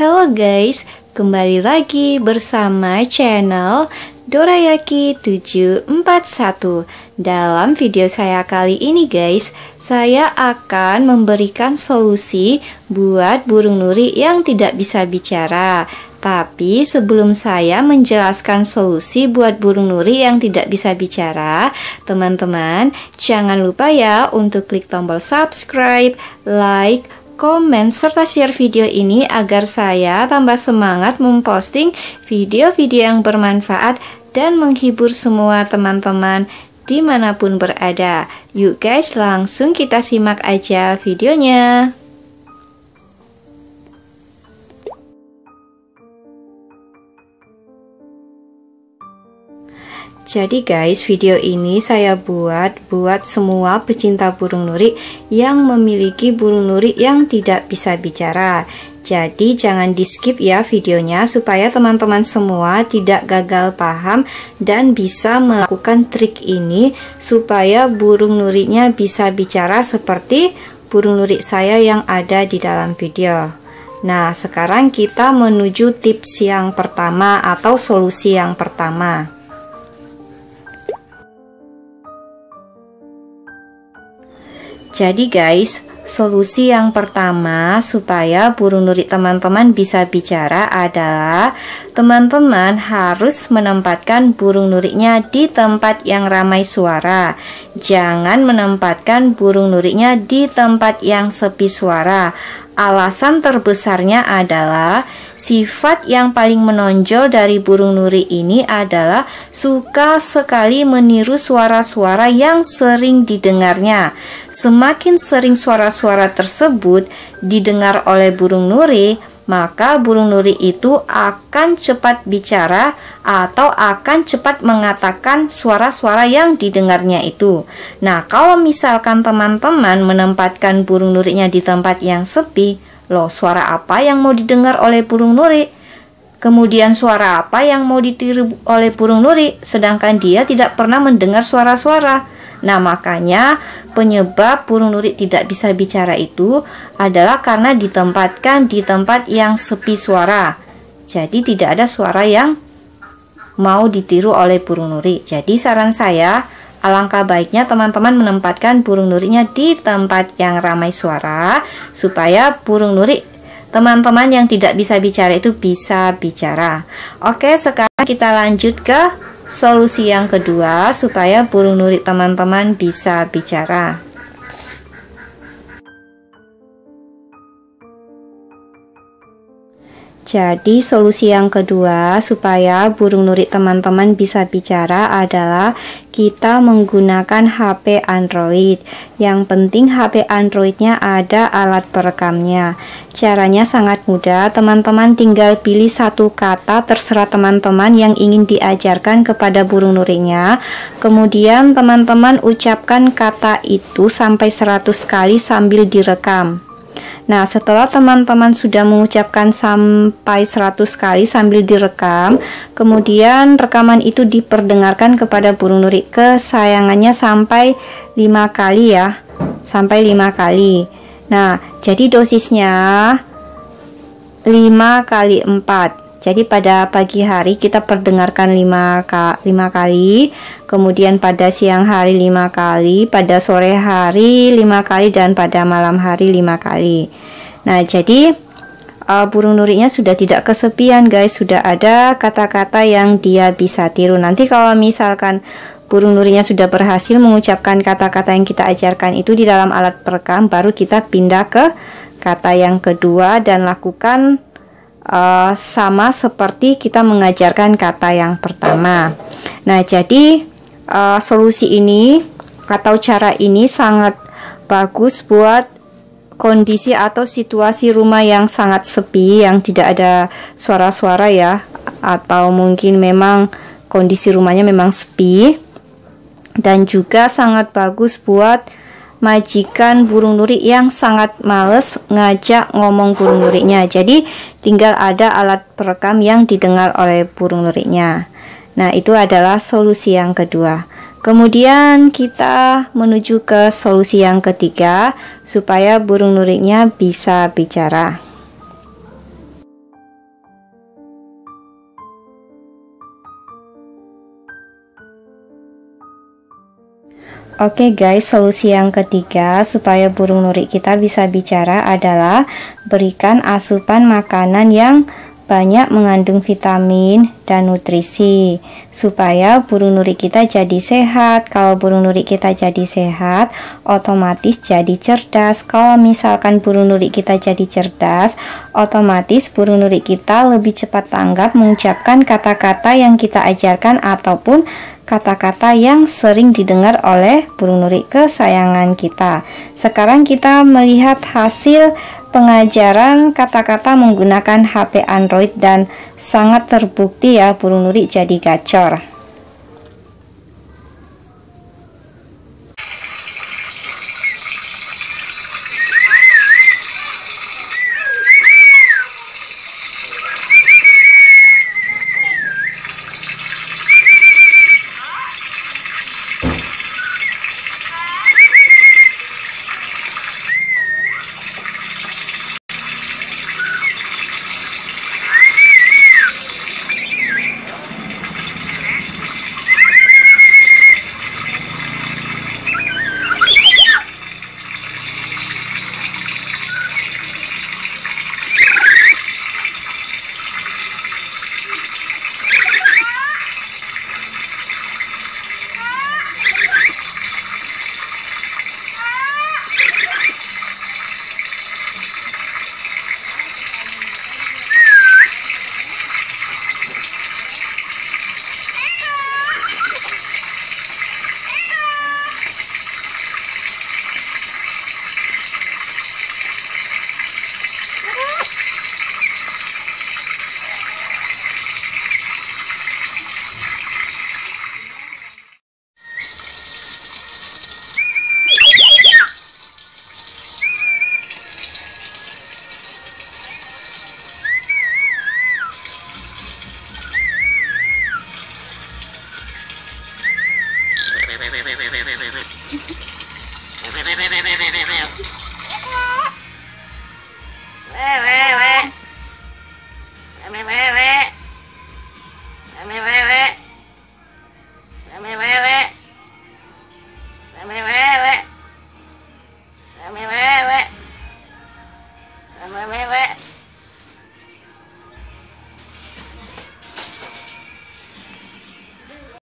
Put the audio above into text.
Halo guys, kembali lagi bersama channel Dorayaki 741. Dalam video saya kali ini guys, saya akan memberikan solusi buat burung nuri yang tidak bisa bicara. Tapi sebelum saya menjelaskan solusi buat burung nuri yang tidak bisa bicara, teman-teman jangan lupa ya untuk klik tombol subscribe, like, komen, serta share video ini agar saya tambah semangat memposting video-video yang bermanfaat dan menghibur semua teman-teman dimanapun berada. Yuk guys, langsung kita simak aja videonya. Jadi guys, video ini saya buat semua pecinta burung nuri yang memiliki burung nuri yang tidak bisa bicara. Jadi jangan di skip ya videonya supaya teman-teman semua tidak gagal paham dan bisa melakukan trik ini supaya burung nurinya bisa bicara seperti burung nuri saya yang ada di dalam video. Nah, sekarang kita menuju tips yang pertama atau solusi yang pertama. Jadi guys, solusi yang pertama supaya burung nuri teman-teman bisa bicara adalah teman-teman harus menempatkan burung nurinya di tempat yang ramai suara. Jangan menempatkan burung nurinya di tempat yang sepi suara. Alasan terbesarnya adalah sifat yang paling menonjol dari burung nuri ini adalah suka sekali meniru suara-suara yang sering didengarnya. Semakin sering suara-suara tersebut didengar oleh burung nuri, maka burung nuri itu akan cepat bicara atau akan cepat mengatakan suara-suara yang didengarnya itu. Nah, kalau misalkan teman-teman menempatkan burung nurinya di tempat yang sepi, loh, suara apa yang mau didengar oleh burung nuri? Kemudian suara apa yang mau ditiru oleh burung nuri, sedangkan dia tidak pernah mendengar suara-suara? Nah, makanya penyebab burung nuri tidak bisa bicara itu adalah karena ditempatkan di tempat yang sepi suara. Jadi tidak ada suara yang mau ditiru oleh burung nuri. Jadi saran saya, alangkah baiknya teman-teman menempatkan burung nurinya di tempat yang ramai suara supaya burung nuri teman-teman yang tidak bisa bicara itu bisa bicara. Oke, sekarang kita lanjut ke solusi yang kedua supaya burung nuri teman-teman bisa bicara. Jadi solusi yang kedua supaya burung nuri teman-teman bisa bicara adalah kita menggunakan HP Android. Yang penting HP Androidnya ada alat perekamnya. Caranya sangat mudah, teman-teman tinggal pilih satu kata terserah teman-teman yang ingin diajarkan kepada burung nurinya. Kemudian teman-teman ucapkan kata itu sampai 100 kali sambil direkam. Nah, setelah teman-teman sudah mengucapkan sampai 100 kali sambil direkam, kemudian rekaman itu diperdengarkan kepada burung nuri kesayangannya sampai 5 kali ya. Sampai 5 kali. Nah, jadi dosisnya 5 kali 4. Jadi pada pagi hari kita perdengarkan 5 kali, kemudian pada siang hari 5 kali, pada sore hari 5 kali, dan pada malam hari 5 kali. Nah, jadi burung nurinya sudah tidak kesepian guys, sudah ada kata-kata yang dia bisa tiru. Nanti kalau misalkan burung nurinya sudah berhasil mengucapkan kata-kata yang kita ajarkan itu di dalam alat perekam, baru kita pindah ke kata yang kedua dan lakukan sama seperti kita mengajarkan kata yang pertama. Nah, jadi solusi ini atau cara ini sangat bagus buat kondisi atau situasi rumah yang sangat sepi, yang tidak ada suara-suara ya, atau mungkin memang kondisi rumahnya memang sepi. Dan juga sangat bagus buat majikan burung nuri yang sangat males ngajak ngomong burung nurinya, jadi tinggal ada alat perekam yang didengar oleh burung nurinya. Nah, itu adalah solusi yang kedua. Kemudian kita menuju ke solusi yang ketiga, supaya burung nurinya bisa bicara. Oke guys, solusi yang ketiga supaya burung nuri kita bisa bicara adalah berikan asupan makanan yang banyak mengandung vitamin dan nutrisi, supaya burung nuri kita jadi sehat. Kalau burung nuri kita jadi sehat, otomatis jadi cerdas. Kalau misalkan burung nuri kita jadi cerdas, otomatis burung nuri kita lebih cepat tanggap mengucapkan kata-kata yang kita ajarkan ataupun kata-kata yang sering didengar oleh burung nuri kesayangan kita. Sekarang kita melihat hasil pengajaran kata-kata menggunakan HP Android, dan sangat terbukti ya burung nuri jadi gacor.